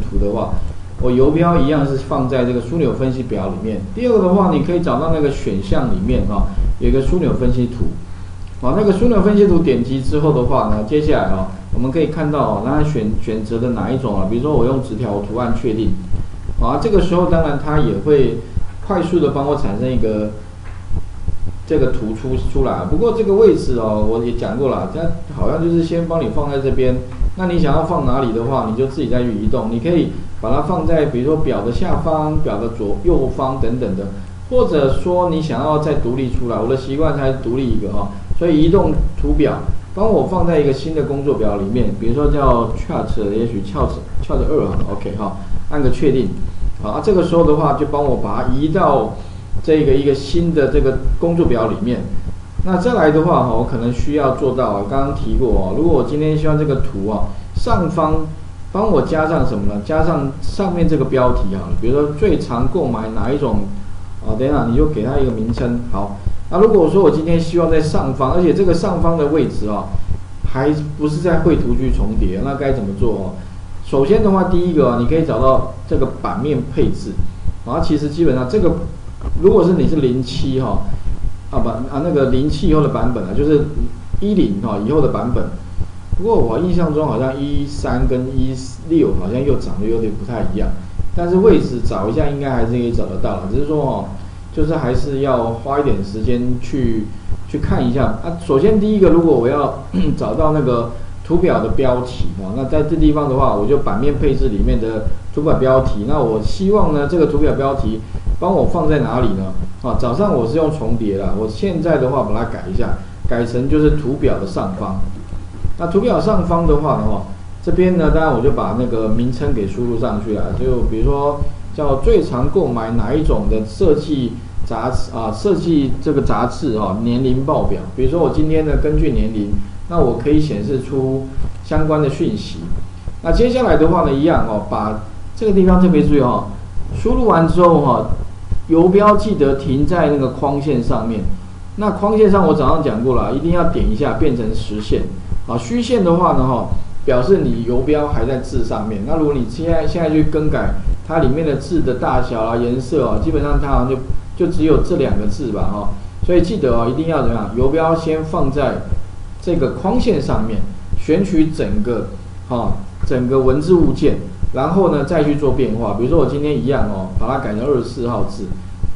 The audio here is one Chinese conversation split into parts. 图的话，我游标一样是放在这个枢纽分析表里面。第二个的话，你可以找到那个选项里面哈、有一个枢纽分析图。那个枢纽分析图点击之后的话呢，接下来我们可以看到那它选择的哪一种比如说我用直条图案确定，这个时候当然它也会快速的帮我产生一个这个图出来。不过这个位置我也讲过了，它好像就是先帮你放在这边。那你想要放哪里的话，你就自己再去移动。你可以把它放在比如说表的下方、表的右方等等的，或者说你想要再独立出来。我的习惯它是独立一个所以移动图表帮我放在一个新的工作表里面，比如说叫 chart， 也许 chart 2 OK 按个确定。这个时候的话就帮我把它移到这个一个新的这个工作表里面。那再来的话我可能需要做到刚刚提过如果我今天希望这个图上方帮我加上什么呢？加上上面这个标题比如说最常购买哪一种等一下你就给它一个名称好。那如果说我今天希望在上方，而且这个上方的位置还不是在绘图区重叠，那该怎么做首先的话，第一个你可以找到这个版面配置其实基本上这个如果是你是07那个07以后的版本就是10以后的版本。不过我印象中好像13跟16好像又长得有点不太一样，但是位置找一下应该还是可以找得到了，只是说就是还是要花一点时间去看一下首先第一个，如果我要找到那个图表的标题那在这地方的话，我就版面配置里面的图表标题。那我希望呢这个图表标题帮我放在哪里呢？早上我是用重叠了，我现在的话把它改一下，改成就是图表的上方。那图表上方的话这边呢，当然我就把那个名称给输入上去了，就比如说叫最常购买哪一种的设计杂志设计这个杂志年龄报表。比如说我今天呢根据年龄，那我可以显示出相关的讯息。那接下来的话呢，一样把这个地方特别注意输入完之后游标记得停在那个框线上面。那框线上我早上讲过了，一定要点一下变成实线虚线的话呢表示你游标还在字上面。那如果你现在去更改它里面的字的大小颜色基本上它好像就只有这两个字吧所以记得一定要怎么样，游标先放在这个框线上面，选取整个文字物件，然后呢再去做变化。比如说我今天一样把它改成24号字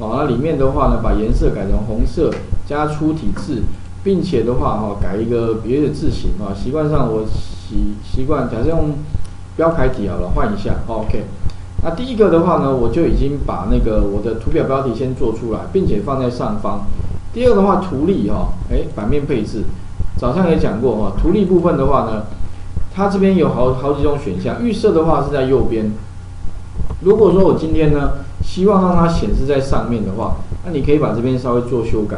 那里面的话呢把颜色改成红色加粗体字，并且的话改一个别的字型习惯上我习惯假设用标楷体好了，换一下 OK。 那第一个的话呢，我就已经把那个我的图表标题先做出来，并且放在上方。第二个的话，图例版面配置早上也讲过图例部分的话呢，它这边有好几种选项。预设的话是在右边，如果说我今天呢希望让它显示在上面的话，那你可以把这边稍微做修改，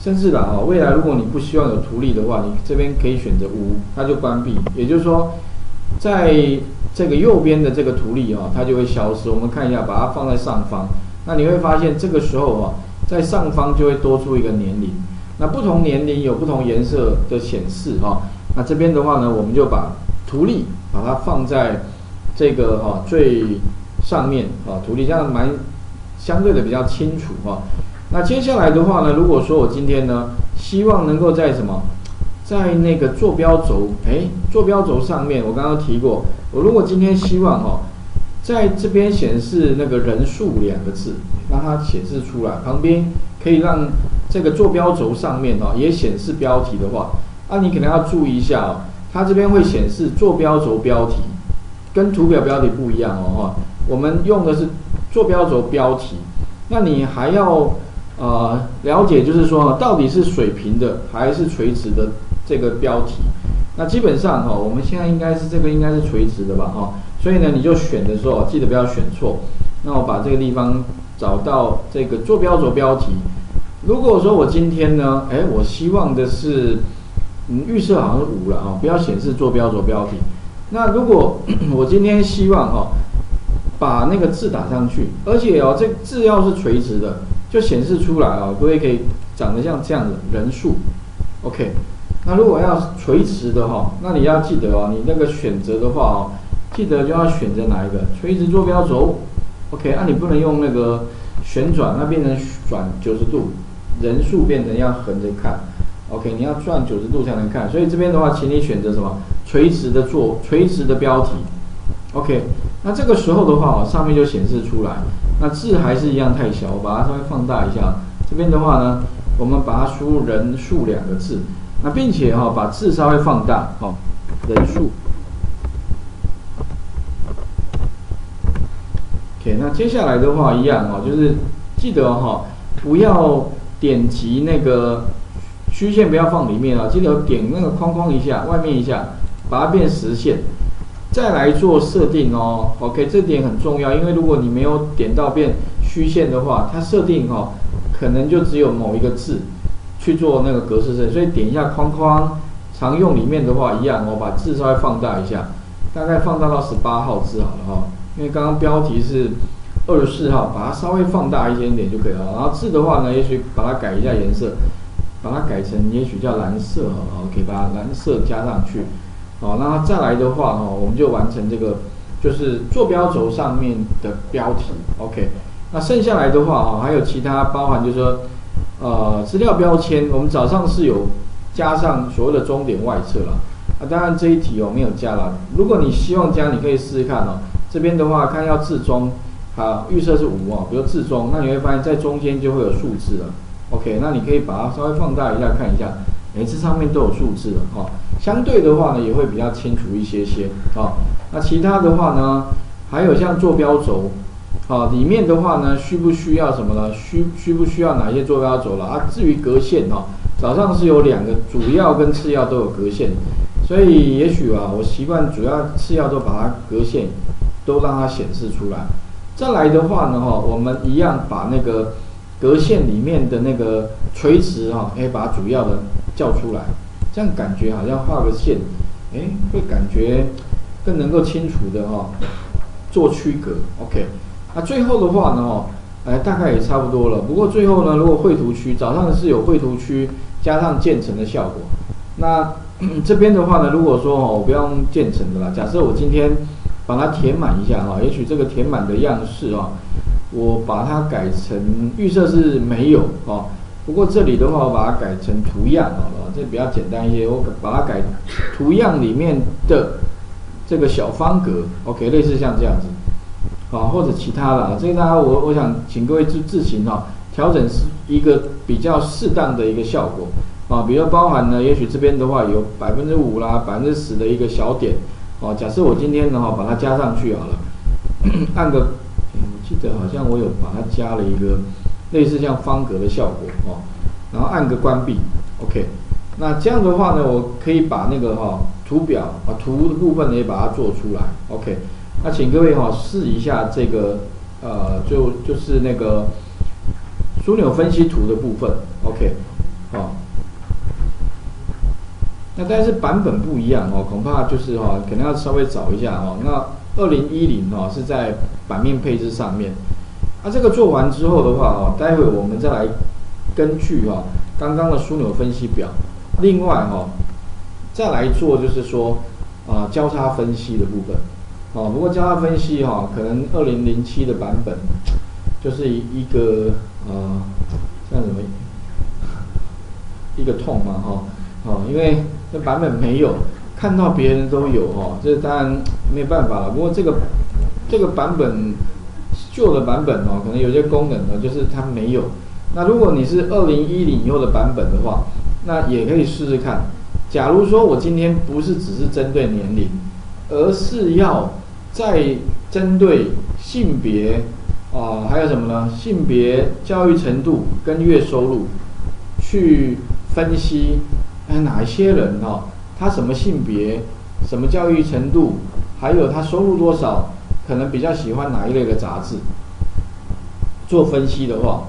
甚至未来如果你不希望有图例的话，你这边可以选择无，它就关闭。也就是说在这个右边的这个图例它就会消失。我们看一下，把它放在上方，那你会发现这个时候在上方就会多出一个年龄。那不同年龄有不同颜色的显示那这边的话呢，我们就把图例把它放在这个最上面图例这样相对的比较清楚那接下来的话呢，如果说我今天呢希望能够在在那个坐标轴上面，我刚刚提过，我如果今天希望在这边显示那个人数两个字，让它显示出来，旁边可以让这个坐标轴上面也显示标题的话，你可能要注意一下它这边会显示坐标轴标题，跟图表标题不一样我们用的是坐标轴标题。那你还要了解，就是说到底是水平的还是垂直的这个标题。那基本上我们现在应该是这个应该是垂直的吧所以呢你就选的时候记得不要选错。那我把这个地方找到这个坐标轴标题。如果说我今天呢我希望的是预设好像是5了不要显示坐标轴标题。那如果我今天希望把那个字打上去，而且这字要是垂直的就显示出来各位可以长得像这样的人数 OK。 那如果要垂直的那你要记得你那个选择的话记得就要选择哪一个垂直坐标轴 ，OK， 那、啊、你不能用那个旋转，那变成转90度，人数变成要横着看 ，OK， 你要转90度才能看，所以这边的话，请你选择什么垂直的标题 ，OK， 那这个时候的话，上面就显示出来，那字还是一样太小，我把它稍微放大一下，这边的话呢，我们把它输入人数两个字，那并且哈、哦、把字稍微放大，哦，人数。 Okay, 那接下来的话一样哦，就是记得哈、哦，不要点击那个虚线，不要放里面啊、哦，记得点那个框框一下，外面一下，把它变实线，再来做设定哦。OK， 这点很重要，因为如果你没有点到变虚线的话，它设定哈、哦，可能就只有某一个字去做那个格式设定，所以点一下框框，常用里面的话一样哦，把字稍微放大一下，大概放大到18号字好了哈、哦。 因为刚刚标题是24号，把它稍微放大一点点就可以了。然后字的话呢，也许把它改一下颜色，把它改成也许叫蓝色哦，可以把蓝色加上去。好，那再来的话哦，我们就完成这个就是坐标轴上面的标题。OK， 那剩下来的话哦，还有其他包含就是说资料标签，我们早上是有加上所谓的终点外侧啦。啊，当然这一题哦没有加啦。如果你希望加，你可以试试看哦。 这边的话，看要字中，啊，预设是5哦，比如字中，那你会发现在中间就会有数字了。OK， 那你可以把它稍微放大一下看一下，每次上面都有数字了哦。相对的话呢，也会比较清楚一些些哦。那其他的话呢，还有像坐标轴，啊、哦，里面的话呢，需不需要什么呢？需不需要哪些坐标轴了啊？至于格线哦，早上是有两个，主要跟次要都有格线，所以也许啊，我习惯主要次要都把它格线。 都让它显示出来。再来的话呢，哈，我们一样把那个格线里面的那个垂直哈，哎，把主要的叫出来，这样感觉好像画个线，哎，会感觉更能够清楚的哈做区隔。OK， 那最后的话呢，哈，哎，大概也差不多了。不过最后呢，如果绘图区早上是有绘图区加上渐层的效果，那这边的话呢，如果说哦，我不要用渐层的啦，假设我今天。 把它填满一下哈，也许这个填满的样式啊，我把它改成预设是没有啊，不过这里的话我把它改成图样好了，这比较简单一些，我把它改图样里面的这个小方格 ，OK， 类似像这样子，啊或者其他的，这个大家我想请各位自行啊调整一个比较适当的一个效果啊，比如包含呢，也许这边的话有5%啦、10%的一个小点。 哦，假设我今天呢哈把它加上去好了，按个、我记得好像我有把它加了一个类似像方格的效果哦，然后按个关闭 ，OK。那这样的话呢，我可以把那个哈、哦、图表啊图的部分呢也把它做出来 ，OK。那请各位哈、哦、试一下这个就是那个枢纽分析图的部分 ，OK， 好、哦。 那但是版本不一样哦，恐怕就是哈、哦，可能要稍微找一下哦。那2010哦是在版面配置上面，那、啊、这个做完之后的话哦，待会我们再来根据哈、哦、刚刚的枢纽分析表，另外哈、哦、再来做就是说啊交叉分析的部分哦。不过交叉分析哈、哦，可能2007的版本就是一个像什么一个痛嘛哈、哦，因为。 这版本没有看到别人都有哦，这当然没办法了。不过这个版本旧的版本哦，可能有些功能呢，就是它没有。那如果你是2010以后的版本的话，那也可以试试看。假如说我今天不是只是针对年龄，而是要再针对性别啊、还有什么呢？性别、教育程度跟月收入去分析。 哎，哪一些人哦？他什么性别、什么教育程度，还有他收入多少，可能比较喜欢哪一类的杂志？做分析的话，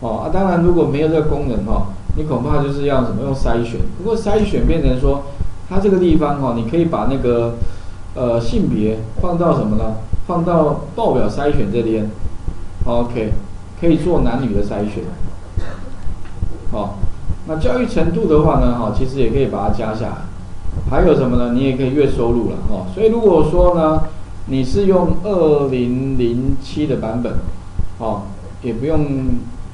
哦啊，当然如果没有这个功能哦，你恐怕就是要什么用筛选。不过筛选变成说，它这个地方哦，你可以把那个性别放到什么呢？放到报表筛选这边 ，OK， 可以做男女的筛选，好、哦。 那教育程度的话呢，哈，其实也可以把它加下来。还有什么呢？你也可以月收入了，哈。所以如果说呢，你是用2007的版本，哦，也不用，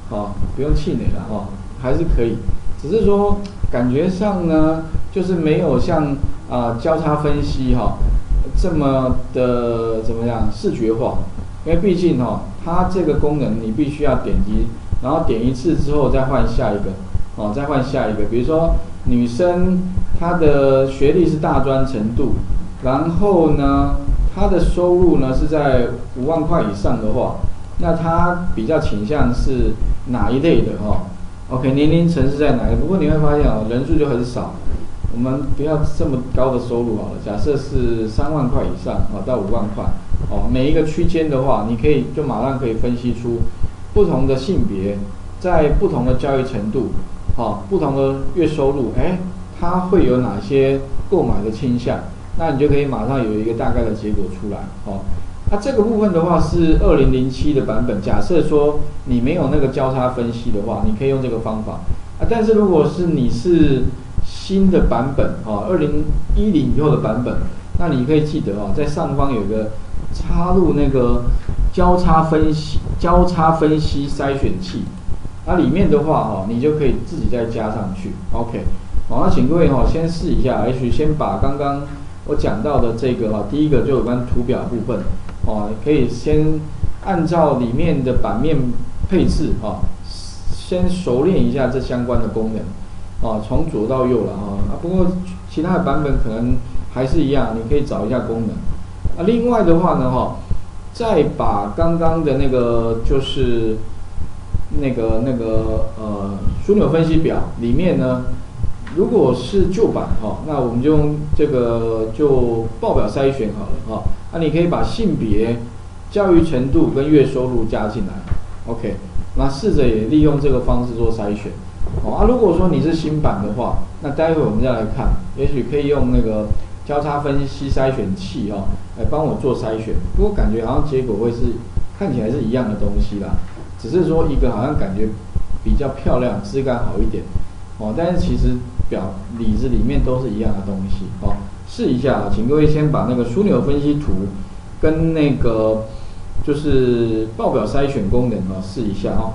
哦，不用气馁了，哦，还是可以，只是说感觉上呢，就是没有像交叉分析哈，这么的怎么样视觉化，因为毕竟哈，它这个功能你必须要点击，然后点一次之后再换下一个，哦，再换下一个，比如说女生她的学历是大专程度，然后呢，他的收入呢是在5万块以上的话，那他比较倾向是哪一类的哈 ？OK， 年龄层是在哪一？不过你会发现哦，人数就很少。我们不要这么高的收入好了，假设是3万块以上啊，到5万块哦。每一个区间的话，你可以就马上可以分析出不同的性别，在不同的教育程度，哦，不同的月收入，哎，他会有哪些购买的倾向？那你就可以马上有一个大概的结果出来，哦。那这个部分的话是2007的版本，假设说你没有那个交叉分析的话，你可以用这个方法。啊，但是如果是你是新的版本，哦，2010以后的版本，那你可以记得哦，在上方有一个插入那个交叉分析筛选器，那里面的话哦，你就可以自己再加上去。OK， 好，那请各位哦先试一下，也许先把刚刚我讲到的这个第一个就有关图表部分，哦，可以先按照里面的版面配置，哦，先熟练一下这相关的功能，哦，从左到右了啊。不过其他的版本可能还是一样，你可以找一下功能。啊，另外的话呢，哈，再把刚刚的那个就是那个枢纽分析表里面呢。如果是旧版哈，那我们就用这个就报表筛选好了哈。那你可以把性别、教育程度跟月收入加进来 ，OK。那试着也利用这个方式做筛选。好啊，如果说你是新版的话，那待会我们再来看，也许可以用那个交叉分析筛选器哈，来帮我做筛选。不过感觉好像结果会是看起来是一样的东西啦，只是说一个好像感觉比较漂亮、质感好一点哦，但是其实。表里子里面都是一样的东西哦，试一下，请各位先把那个枢纽分析图跟那个就是报表筛选功能哦试一下哦。